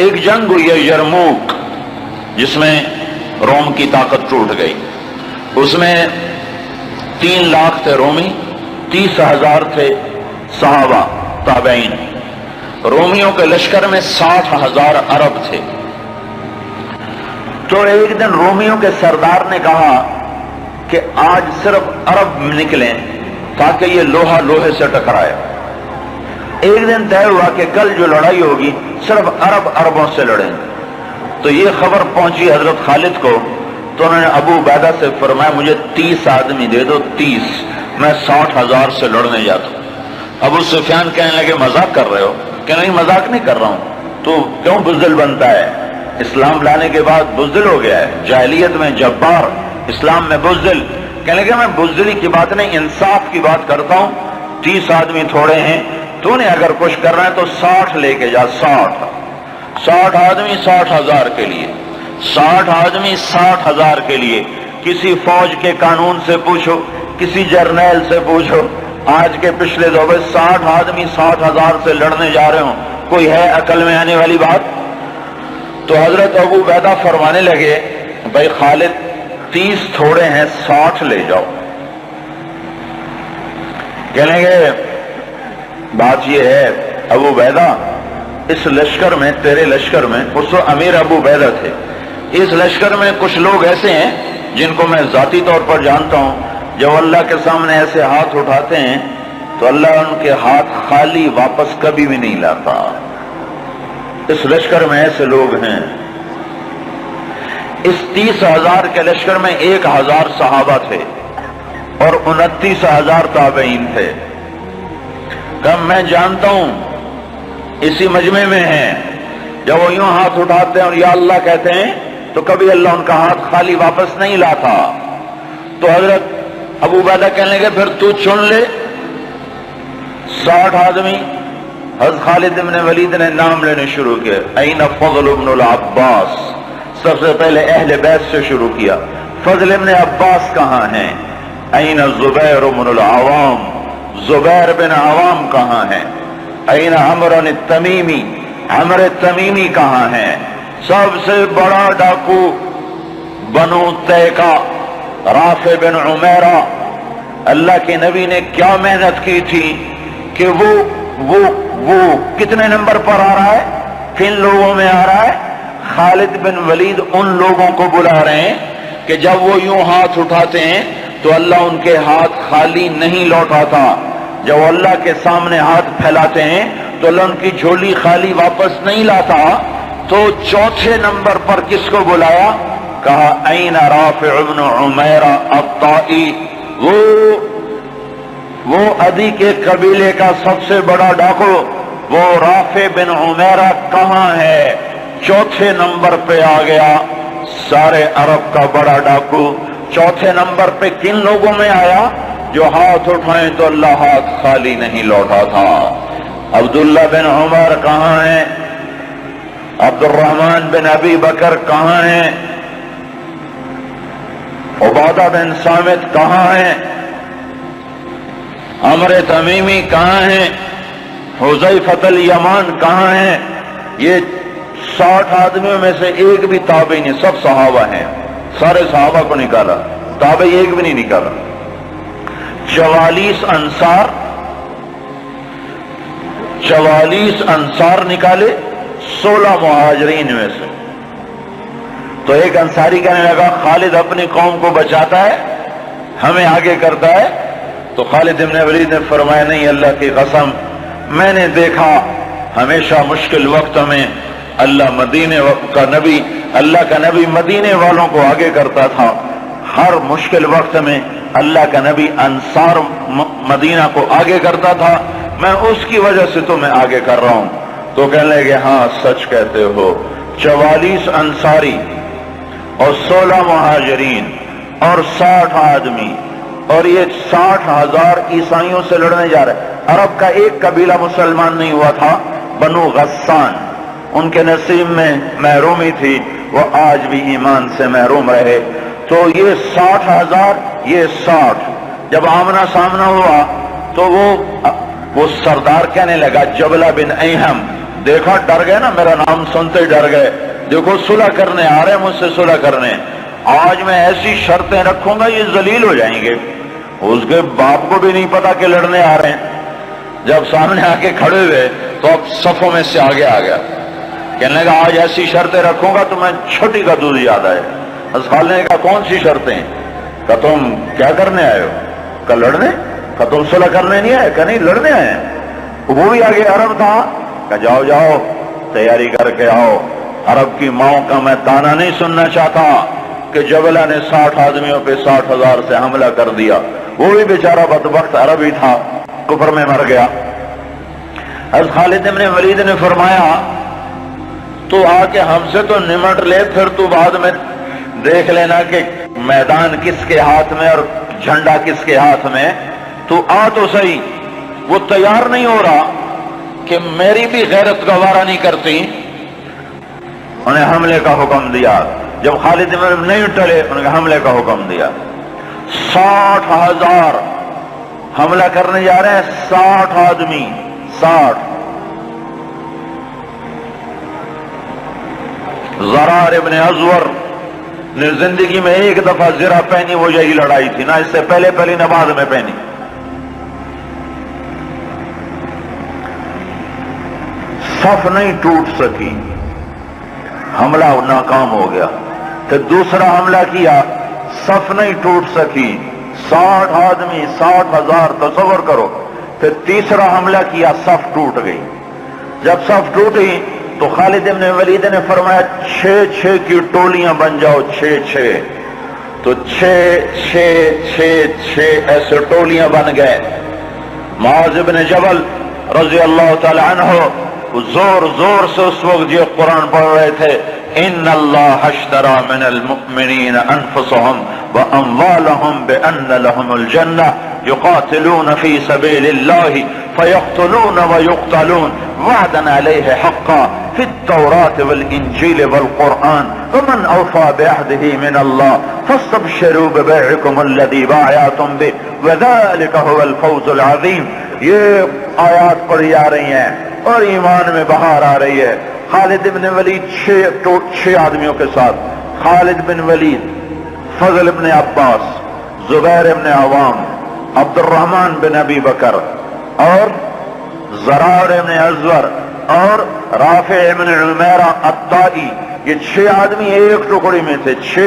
एक जंग हुई है यरमूक, जिसमें रोम की ताकत टूट गई। उसमें 3 लाख थे रोमी, 30,000 थे सहाबा ताबईन। रोमियों के लश्कर में 60,000 अरब थे। तो एक दिन रोमियों के सरदार ने कहा कि आज सिर्फ अरब निकलें ताकि ये लोहा लोहे से टकराए। एक दिन तय हुआ कि कल जो लड़ाई होगी सिर्फ अरब अरबों से लड़ेंगे। तो ये खबर पहुंची हजरत खालिद को, तो उन्होंने अबू उबैदा से फरमाया मुझे 30 आदमी दे दो, 30 मैं 60,000 से लड़ने जाता हूँ। अबू सुफियान कहने लगे मजाक कर रहे हो? क्या नहीं, मजाक नहीं कर रहा हूँ। तो क्यों बुज़दिल बनता है? इस्लाम लाने के बाद बुज़दिल हो गया है, जाहिलियत में जब्बार, इस्लाम में बुज़दिल। कहने लगे मैं बुज़दिली की बात नहीं, इंसाफ की बात करता हूँ। 30 आदमी थोड़े हैं, तूने अगर कुछ करना है तो 60 लेके जा, 60 आदमी 60,000 के लिए, 60 आदमी 60,000 के लिए। किसी फौज के कानून से पूछो, किसी जर्नैल से पूछो आज के पिछले दौर में, 60 आदमी 60,000 से लड़ने जा रहे हो, कोई है अकल में आने वाली बात? तो हजरत अबू उबैदा फरमाने लगे भाई खालिद 30 थोड़े हैं, 60 ले जाओ। कहने लगे बात यह है अबू उबैदा, इस लश्कर में, तेरे लश्कर में, उस अमीर अबू उबैदा थे, इस लश्कर में कुछ लोग ऐसे हैं जिनको मैं जाती तौर पर जानता हूं, जब अल्लाह के सामने ऐसे हाथ उठाते हैं तो अल्लाह उनके हाथ खाली वापस कभी भी नहीं लाता। इस लश्कर में ऐसे लोग हैं। इस 30,000 के लश्कर में 1,000 सहाबा थे और 29,000 ताबईन थे। कब मैं जानता हूं इसी मजमे में हैं, जब वो यूं हाथ उठाते हैं और या अल्लाह कहते हैं तो कभी अल्लाह उनका हाथ खाली वापस नहीं लाता। तो हजरत अबू उबैदा कहने लगे फिर तू चुन ले 60 आदमी। हजरत खालिद इब्न वलीद ने नाम लेने शुरू किए, ऐना फजल इब्न अब्बास, सबसे पहले अहले बैत से शुरू किया। फजल इब्न अब्बास कहाँ हैं? ऐना जुबैर इब्न अल-अव्वाम, जुबैर बिन अव्वाम कहाँ हैं? ऐना अमर तमीमी, अमर तमीमी कहाँ है? सबसे बड़ा डाकू बनु तै का राफ़े बिन उमैरा। अल्लाह के नबी ने क्या मेहनत की थी कि वो कितने नंबर पर आ रहा है, किन लोगों में आ रहा है? खालिद बिन वलीद उन लोगों को बुला रहे हैं कि जब वो यूं हाथ उठाते हैं तो अल्लाह उनके हाथ खाली नहीं लौटाता, जब अल्लाह के सामने हाथ फैलाते हैं तो अल्लाह उनकी झोली खाली वापस नहीं लाता। तो चौथे नंबर पर किसको बुलाया? कहा ऐना राफ़े इब्न उमैरा अत्ताई, वो अदी के कबीले का सबसे बड़ा डाकू, वो राफ़े बिन उमैरा कहाँ है? चौथे नंबर पे आ गया। सारे अरब का बड़ा डाकू चौथे नंबर पे किन लोगों में आया? जो हाथ उठाए तो अल्लाह हाथ खाली नहीं लौटा था। अब्दुल्ला बिन उमर कहाँ हैं? अब्द अल-रहमान बिन अबी बकर कहाँ हैं? उबादा बिन सामित कहाँ हैं? अमर तमीमी कहाँ हैं? हुज़ैफा अल-यमान कहाँ हैं? ये 60 आदमियों में से एक भी ताबई नहीं, सब सहाबा हैं। सारे सहाबा को निकाला, ताबई एक भी नहीं निकाला। 44 अंसार निकाले 16 मुहाजरीन में से। तो एक अंसारी कहने लगा खालिद अपनी कौम को बचाता है, हमें आगे करता है। तो खालिद इब्न वलीद ने फरमाया नहीं, अल्लाह की कसम मैंने देखा हमेशा मुश्किल वक्त में अल्लाह अल्लाह का नबी मदीने वालों को आगे करता था। हर मुश्किल वक्त में अल्लाह का नबी अंसार मदीना को आगे करता था, मैं उसकी वजह से तुम्हें आगे कर रहा हूं। तो कहने लगे हाँ सच कहते हो। 44 अंसारी और 16 महाजरीन और 60 आदमी, और ये 60,000 ईसाइयों से लड़ने जा रहे। अरब का एक कबीला मुसलमान नहीं हुआ था, बनु गस्सान, उनके नसीब में महरूमी थी, वह आज भी ईमान से महरूम रहे। तो ये 60,000, ये 60, जब आमना सामना हुआ तो वो सरदार कहने लगा जबला बिन अयहम, देखा डर गए ना, मेरा नाम सुनते ही डर गए। देखो सुलह करने आ रहे हैं मुझसे, सुलह करने। आज मैं ऐसी शर्तें रखूंगा ये जलील हो जाएंगे। उसके बाप को भी नहीं पता कि लड़ने आ रहे हैं। जब सामने आके खड़े हुए तो अब सफों में से आगे आ गया। कहने का आज ऐसी शर्तें रखूंगा तो मैं छोटी का दूध याद आए। हंस खालने का कौन सी शर्तें? का तुम क्या करने आए हो? का लड़ने? का तुम सुलह करने नहीं आए? का नहीं लड़ने आए। वो भी आगे अरब था। का जाओ जाओ तैयारी करके आओ। अरब की माओं का मैं ताना नहीं सुनना चाहता कि जबला ने 60 आदमियों पे 60,000 से हमला कर दिया। वो भी बेचारा बदबख्त अरब ही था, कुफर में मर गया। हज़रत खालिद इब्न वलीद ने फरमाया तू आके हमसे तो निमट ले, फिर तू बाद में देख लेना कि मैदान किसके हाथ में और झंडा किसके हाथ में। तू आ तो सही। वो तैयार नहीं हो रहा कि मेरी भी गैरत गवारा नहीं करती। उन्हें हमले का हुक्म दिया। जब खालिद नहीं टले उन्होंने हमले का हुक्म दिया। 60,000 हमला करने जा रहे हैं। 60 आदमी, 60। ज़रार इब्न अज़वर ने जिंदगी में एक दफा ज़रा पहनी, वो यही लड़ाई थी ना, इससे पहले पहली नमाज में पहनी। 60 नहीं टूट सकी, हमला नाकाम हो गया। फिर दूसरा हमला किया, सफ नहीं टूट सकी। 60 आदमी, 60,000, तसव्वुर करो। फिर तीसरा हमला किया, सफ टूट गई। जब सफ टूटी तो खालिद इब्न वलीद ने फरमाया 6-6 की टोलियां बन जाओ, 6-6। तो 6-6-6-6 ऐसे टोलियां बन गए। मुआज़ इब्न जबल रज़ी अल्लाह तआला अन्हु जोर जोर से उस वक्त जो कुरान पढ़ रहे थे, इन्नल्लाह अश्तरा मिनल मुमिनीन अनफुसहुम व अमवालहुम बिअन्न लहुमुल जन्नह युकातिलून फी सबीलिल्लाह फयक़्तलून व युक़्तलून वअदन अलैहि हक़्क़न फित तौरात वल इंजील वल कुरान व मन औफ़ा बिअहदिही मिनल्लाह फ़स्तबशिरू बिबैइकुमुल्लज़ी बायअतुम बिहि व ज़ालिका हुवल फ़ौज़ुल अज़ीम। ये आयत पढ़ी जा रही हैं और ईमान में बाहर आ रही है। खालिद इब्न वलीद 6 आदमियों के साथ, खालिद बिन वलीद, फजल इब्न अब्बास, जुबैर इब्न अवाम, अब्द रहमान बिन अबी बकर और जरार इब्न अज़वर और राफ़े इब्न उमैय्या अत्ताई। ये 6 आदमी एक टुकड़ी में थे। 6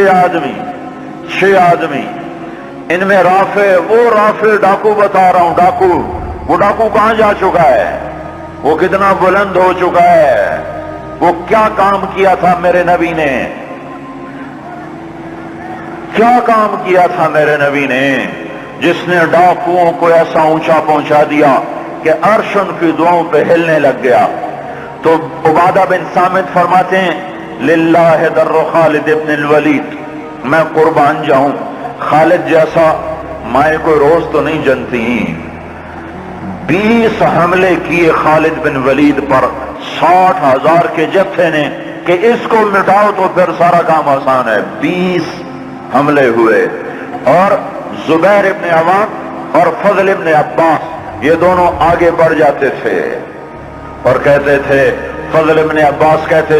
आदमी इनमें राफ़े, वो राफ़े डाकू बता रहा हूं, डाकू। वो डाकू कहां जा चुका है? वो कितना बुलंद हो चुका है। वो क्या काम किया था मेरे नबी ने, क्या काम किया था मेरे नबी ने, जिसने डाकुओं को ऐसा ऊंचा पहुंचा दिया कि अर्श उनकी दुआओं पे हिलने लग गया। तो उबादा बिन सामित फरमाते हैं लिल्लाहि दर्र खालिद इब्न अल-वलीद, मैं कुर्बान जाऊं। खालिद जैसा माए को रोज तो नहीं जनती। 20 हमले किए खालिद बिन वलीद पर 60,000 के जत्थे ने कि इसको मिटाओ तो फिर सारा काम आसान है। 20 हमले हुए। और जुबैर इब्न अवाम और फजल इब्न अब्बास ये दोनों आगे बढ़ जाते थे और कहते थे, फजल इब्न अब्बास कहते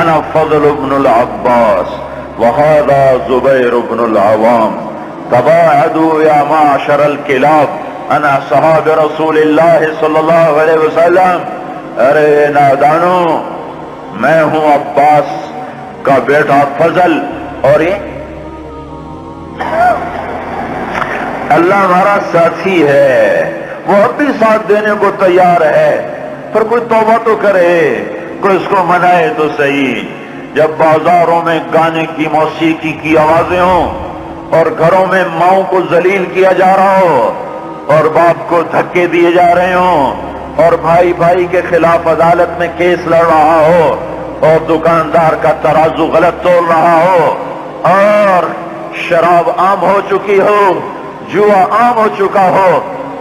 अना फजल इब्न अब्बास वहादा जुबैर इब्न अवाम तबाअदू या माशर अल किलाब अना सहाब रसूलुल्लाह सल्लल्लाहु अलैहि वसल्लम। अरे नादानो, मैं हूं अब्बास का बेटा फजल और ये अल्लाह हमारा साथी है। वो अब भी साथ देने को तैयार है, पर कोई तौबा तो करे, कोई इसको मनाए तो सही। जब बाजारों में गाने की मौसीकी की आवाजें हों और घरों में माओं को जलील किया जा रहा हो और बाप को धक्के दिए जा रहे हों और भाई भाई के खिलाफ अदालत में केस लड़ रहा हो और दुकानदार का तराजू गलत तोल रहा हो और शराब आम हो चुकी हो, जुआ आम हो चुका हो,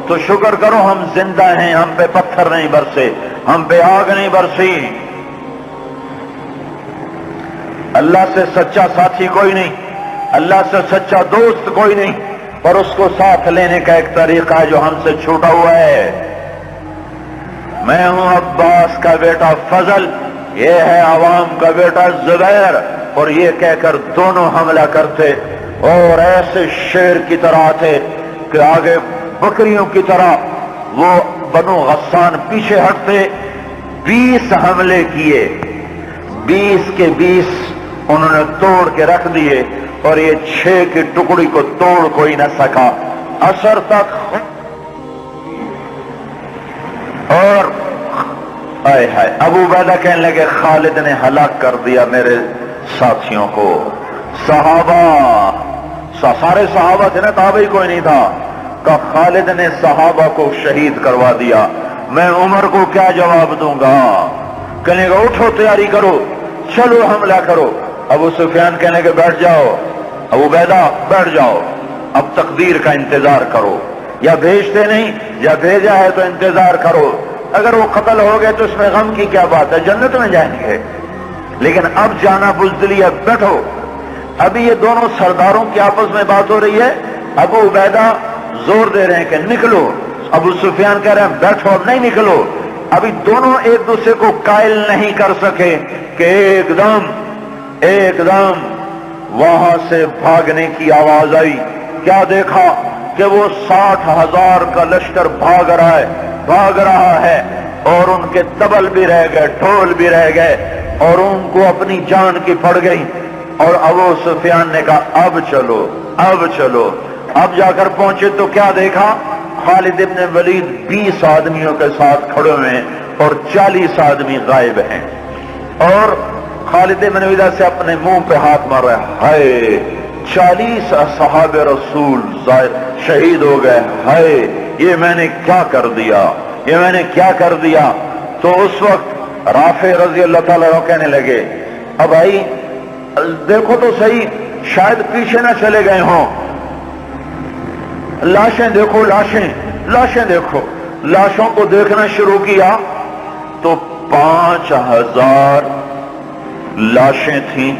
तो शुक्र करो हम जिंदा हैं, हम पे पत्थर नहीं बरसे, हम पे आग नहीं बरसी। अल्लाह से सच्चा साथी कोई नहीं, अल्लाह से सच्चा दोस्त कोई नहीं, पर उसको साथ लेने का एक तरीका है जो हमसे छूटा हुआ है। मैं हूं अब्बास का बेटा फजल, ये है अवाम का बेटा जुबैर। और ये कहकर दोनों हमला करते और ऐसे शेर की तरह थे कि आगे बकरियों की तरह वो बनु गस्सान पीछे हटते। 20 हमले किए, 20 के 20 उन्होंने तोड़ के रख दिए और ये 6 की टुकड़ी को तोड़ कोई न सका। असर तक और आए हाय अबू उबैदा कहने लगे खालिद ने हलाक कर दिया मेरे साथियों को। सहाबा सारे सहाबा थे ना, ताबई कोई नहीं था। का खालिद ने सहाबा को शहीद करवा दिया। मैं उमर को क्या जवाब दूंगा? कहने का उठो तैयारी करो, चलो हमला करो। अबू सुफियान कहने के बैठ जाओ, अबू उबैदा बैठ जाओ, अब तकदीर का इंतजार करो। या भेजते नहीं या भेजा है तो इंतजार करो, अगर वो कत्ल हो गए तो उसमें गम की क्या बात है, जन्नत में जाएंगे। लेकिन अब जाना बुजदिली, अब बैठो। अभी ये दोनों सरदारों की आपस में बात हो रही है, अबू उबैदा जोर दे रहे हैं कि निकलो, अबू सुफियान कह रहे हैं बैठो और नहीं निकलो। अभी दोनों एक दूसरे को कायल नहीं कर सके कि एकदम वहां से भागने की आवाज आई। क्या देखा कि वो 60,000 का लश्कर भाग रहा है और उनके तबल भी रह गए, ढोल भी रह गए और उनको अपनी जान की पड़ गई। और अबू सुफियान ने कहा अब चलो। अब जाकर पहुंचे तो क्या देखा, खालिद इब्न वलीद 20 आदमियों के साथ खड़े हुए और 40 आदमी गायब हैं। और खालिद इब्न वलीद से अपने मुंह पे हाथ मार रहे, हाय 40 सहाबे रसूल शहीद हो गए, हाय ये मैंने क्या कर दिया, ये मैंने क्या कर दिया। तो उस वक्त राफे रजी अल्लाह ताला कहने लगे, अब भाई देखो तो सही, शायद पीछे ना चले गए हों, लाशें देखो। लाशों को देखना शुरू किया तो 5,000 लाशें थीं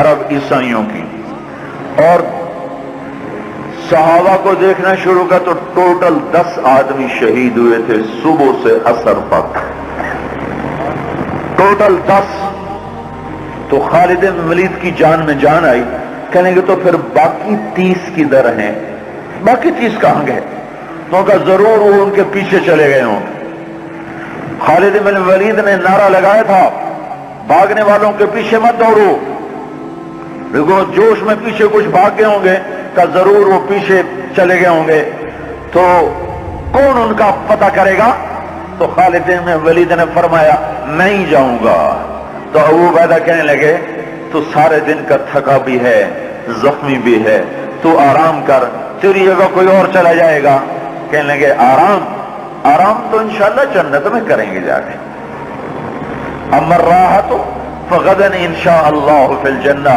अरब ईसाइयों की। और सहाबा को देखना शुरू किया तो टोटल 10 आदमी शहीद हुए थे सुबह से असर तक, टोटल 10। तो खालिद इब्न वलीद की जान में जान आई। कहने के तो फिर बाकी 30 की दर है, बाकी 30 कहां गए? तो का जरूर वो उनके पीछे चले गए होंगे। खालिद इब्न वलीद ने नारा लगाया था, भागने वालों के पीछे मत दौड़ो, देखो जोश में पीछे कुछ भाग गए होंगे, का जरूर वो पीछे चले गए होंगे, तो कौन उनका पता करेगा? तो खालिद इब्न वलीद ने फरमाया मैं ही जाऊंगा। तो अबू उबैदा कहने लगे तो सारे दिन का थका भी है, जख्मी भी है, तू आराम कर, तेरी जगह कोई और चला जाएगा। कहने लगे आराम तो इंशाल्लाह जन्नत में करेंगे जाके, अमर रहा तो फगदन इंशाअल्लाह फिल जन्ना,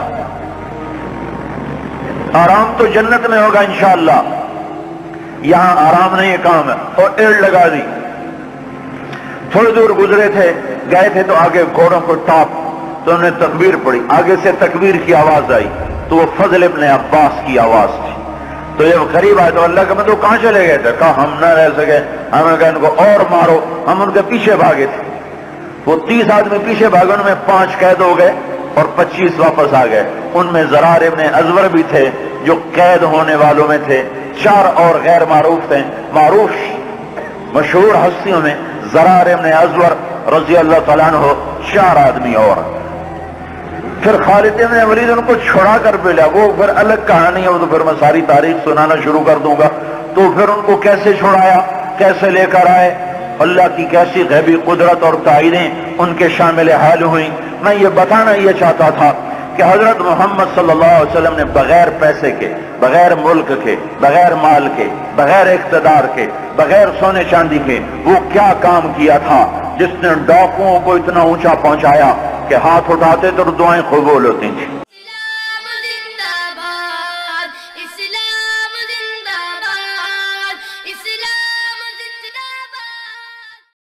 आराम तो जन्नत में होगा इंशाअल्लाह, यहां आराम नहीं काम है। और एड़ लगा दी। थोड़ी दूर गुजरे थे, गए थे तो आगे घोड़ों को टॉप, तो उन्हें तकबीर पड़ी, आगे से तकबीर की आवाज आई तो वो फजल इब्न अब्बास की आवाज थी। तो जब करीब आए तो अल्लाह के मतलब कहां चले गए थे? कहा हम ना रह सके, हमें कहा इनको और मारो, हम उनके पीछे भागे थे। वो 30 आदमी पीछे भागे, उनमें 5 कैद हो गए और 25 वापस आ गए। उनमें जरार इब्न अजवर भी थे जो कैद होने वालों में थे। 4 और गैर मारूफ थे, मारूफ मशहूर हस्तियों में जरार इब्न अजवर रजी अल्लाह तआला अन्हु, 4 आदमी और। फिर खालिद इब्न वलीद उनको छुड़ा कर भेजा, वो फिर अलग कहानी है, वो तो फिर मैं सारी तारीख सुनाना शुरू कर दूंगा। तो फिर उनको कैसे छुड़ाया, कैसे लेकर आए, अल्लाह की कैसी गैबी कुदरत और ताइनें उनके शामिल हाल हुई। मैं ये बताना ये चाहता था कि हजरत मोहम्मद सल्लल्लाहु अलैहि वसल्लम ने बगैर पैसे के, बगैर मुल्क के, बगैर माल के, बगैर इख्तदार के, बगैर सोने चांदी के वो क्या काम किया था जिसने डाकुओं को इतना ऊंचा पहुंचाया कि हाथ उठाते तो दुआएं कबूल होती थी।